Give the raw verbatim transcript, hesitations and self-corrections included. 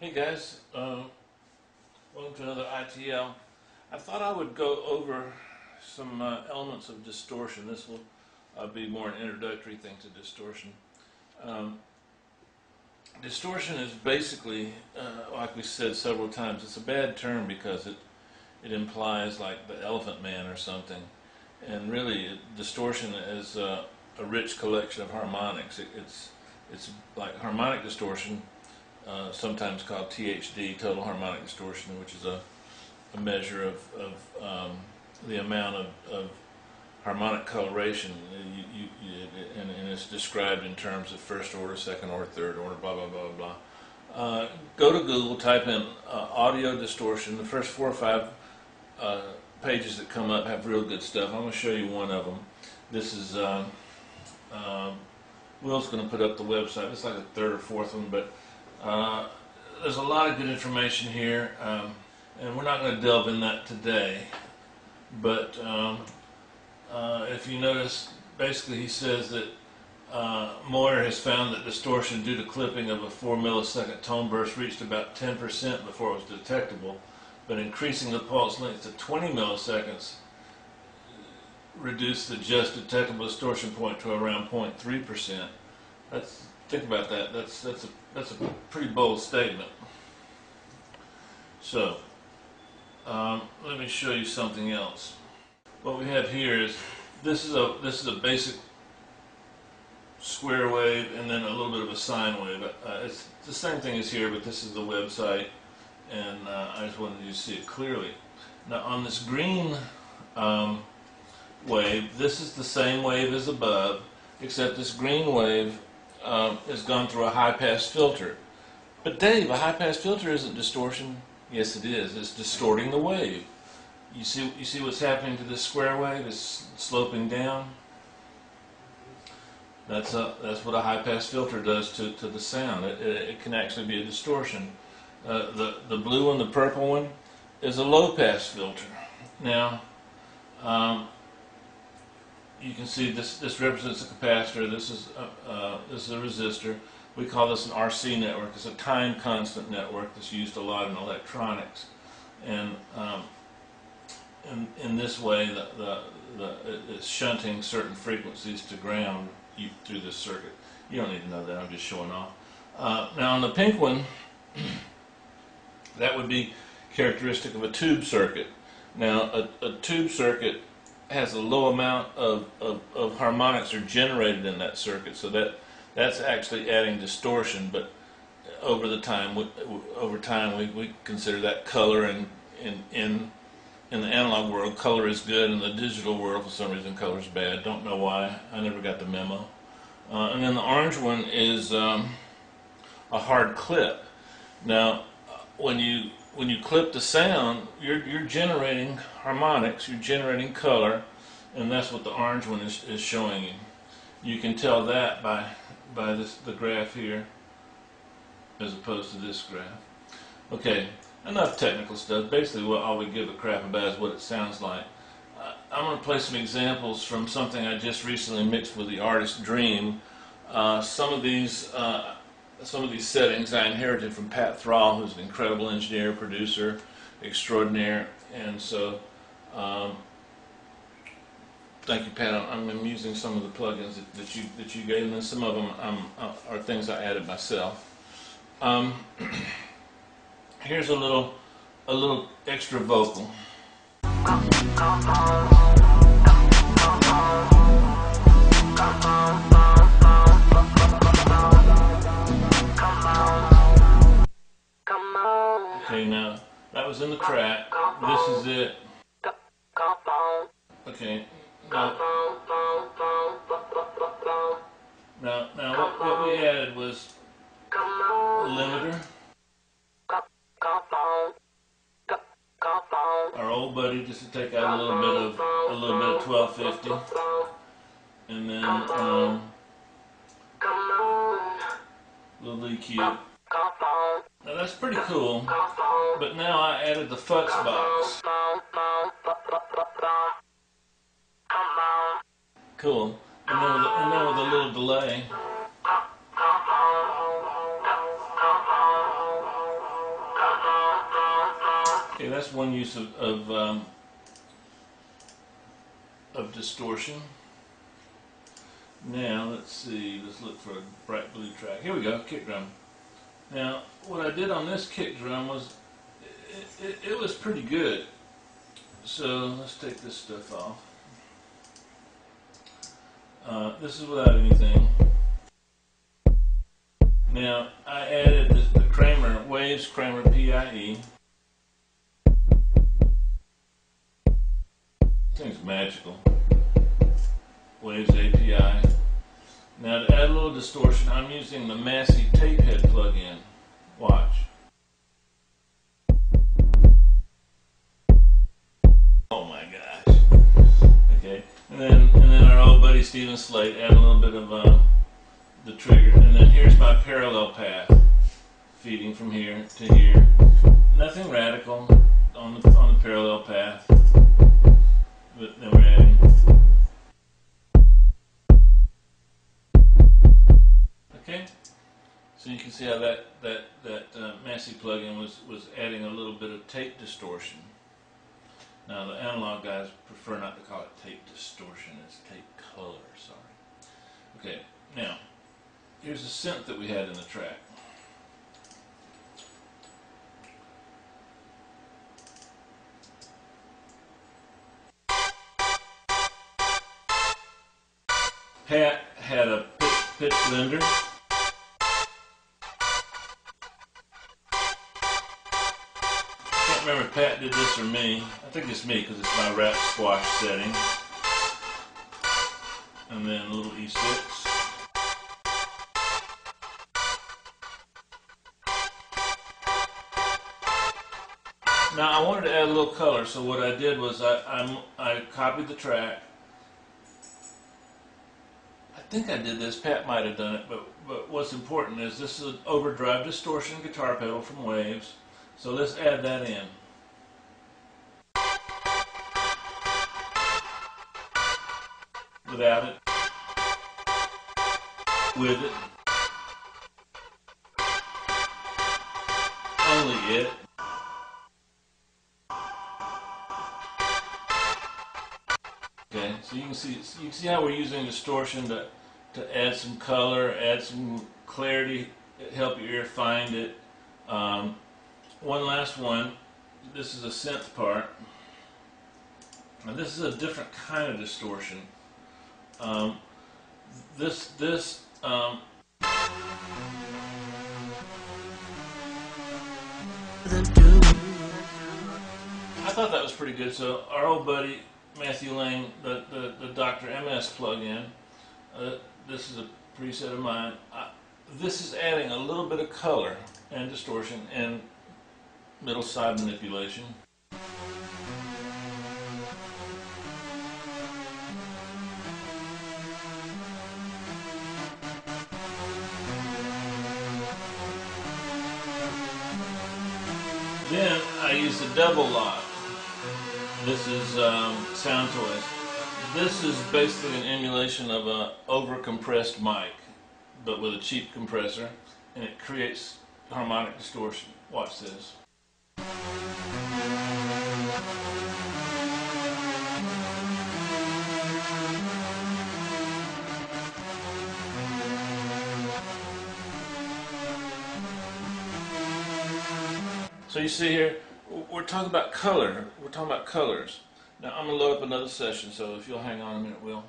Hey guys, um, welcome to another I T L. I thought I would go over some uh, elements of distortion. This will uh, be more an introductory thing to distortion. Um, distortion is basically, uh, like we said several times, it's a bad term because it, it implies like the elephant man or something. And really, it, distortion is uh, a rich collection of harmonics. It, it's, it's like harmonic distortion. Uh, sometimes called T H D, total harmonic distortion, which is a, a measure of, of um, the amount of, of harmonic coloration, you, you, you, and, and it's described in terms of first order, second order, third order, blah, blah, blah, blah. Uh, go to Google, type in uh, audio distortion. The first four or five uh, pages that come up have real good stuff. I'm going to show you one of them. This is, um, um, Will's going to put up the website. It's like a third or fourth one, but Uh, there's a lot of good information here, um, and we're not going to delve in that today, but um, uh, if you notice, basically he says that uh, Moyer has found that distortion due to clipping of a four millisecond tone burst reached about ten percent before it was detectable, but increasing the pulse length to twenty milliseconds reduced the just detectable distortion point to around zero point three percent. That's Think about that. That's that's a that's a pretty bold statement. So um, let me show you something else. What we have here is this is a this is a basic square wave and then a little bit of a sine wave. Uh, it's the same thing as here, but this is the website, and uh, I just wanted you to see it clearly. Now on this green um, wave, this is the same wave as above, except this green wave Um, has gone through a high-pass filter. But Dave, a high-pass filter isn't distortion. Yes, it is. It's distorting the wave. You see, you see what's happening to this square wave? It's sloping down. That's a, that's what a high-pass filter does to, to the sound. It, it, it can actually be a distortion. Uh, the, the blue one, the purple one, is a low-pass filter. Now, um, you can see this, this represents a capacitor, this is, uh, uh, this is a resistor. We call this an R C network. It's a time constant network that's used a lot in electronics. And um, in, in this way, the, the, the, it's shunting certain frequencies to ground you through this circuit. You don't need to know that, I'm just showing off. Uh, now on the pink one, that would be characteristic of a tube circuit. Now a, a tube circuit has a low amount of, of, of harmonics are generated in that circuit, so that that's actually adding distortion. But over the time, we, over time, we, we consider that color, and in in in the analog world, color is good. In the digital world, for some reason, color is bad. Don't know why. I never got the memo. Uh, and then the orange one is um, a hard clip. Now, when you When you clip the sound, you're, you're generating harmonics, you're generating color, and that's what the orange one is, is showing you. You can tell that by, by this, the graph here, as opposed to this graph. Okay, enough technical stuff. Basically, what all we give a crap about is what it sounds like. Uh, I'm going to play some examples from something I just recently mixed with the artist Dream. Uh, some of these... Uh, Some of these settings I inherited from Pat Thrall, who's an incredible engineer, producer, extraordinaire, and so um, thank you, Pat. I'm, I'm using some of the plugins that, that you that you gave, and then some of them um, are things I added myself. Um, here's a little a little extra vocal. Now that was in the crack. This is it. Okay. Now, now, now what, what we added was a limiter. Our old buddy, just to take out a little bit of a little bit of twelve fifty, and then um, little E Q. Now that's pretty cool, but now I added the FUX box. Cool. And then with a, and then with a little delay. Okay, that's one use of of, um, of distortion. Now let's see. Let's look for a bright blue track. Here we go. Kick drum. Now what I did on this kick drum was it, it, it was pretty good. So let's take this stuff off. Uh, this is without anything. Now I added the, the Kramer Waves Kramer P I E. This thing's magical. Waves A P I. Now to add a little distortion, I'm using the Massey Tapehead plugin. Watch. Oh my gosh. Okay. And then and then our old buddy Steven Slate, add a little bit of uh, the trigger. And then here's my parallel path, feeding from here to here. Nothing radical on the on the parallel path. But then we're adding. Okay, so you can see how that that that uh, Massey plugin was was adding a little bit of tape distortion. Now the analog guys prefer not to call it tape distortion; it's tape color. Sorry. Okay, now here's the synth that we had in the track. Pat had a pitch, pitch blender. Can't remember if Pat did this or me. I think it's me because it's my wrap squash setting. And then a little E six. Now I wanted to add a little color, so what I did was I, I, I copied the track. I think I did this, Pat might have done it, but, but what's important is this is an overdrive distortion guitar pedal from Waves, so let's add that in. Without it. With it. Only it. Okay, so you can see, you can see how we're using distortion to to add some color, add some clarity, help your ear find it. Um, one last one, this is a synth part. And this is a different kind of distortion. Um, this, this, um... I thought that was pretty good, so our old buddy Matthew Lang, the, the, the Doctor M S plug-in, uh, this is a preset of mine. I, this is adding a little bit of color and distortion and middle side manipulation. Then I use the Devil Lo. This is um, Sound Toys. This is basically an emulation of a over-compressed mic, but with a cheap compressor, and it creates harmonic distortion. Watch this. So you see here, we're talking about color. We're talking about colors. Now, I'm going to load up another session, so if you'll hang on a minute, Will.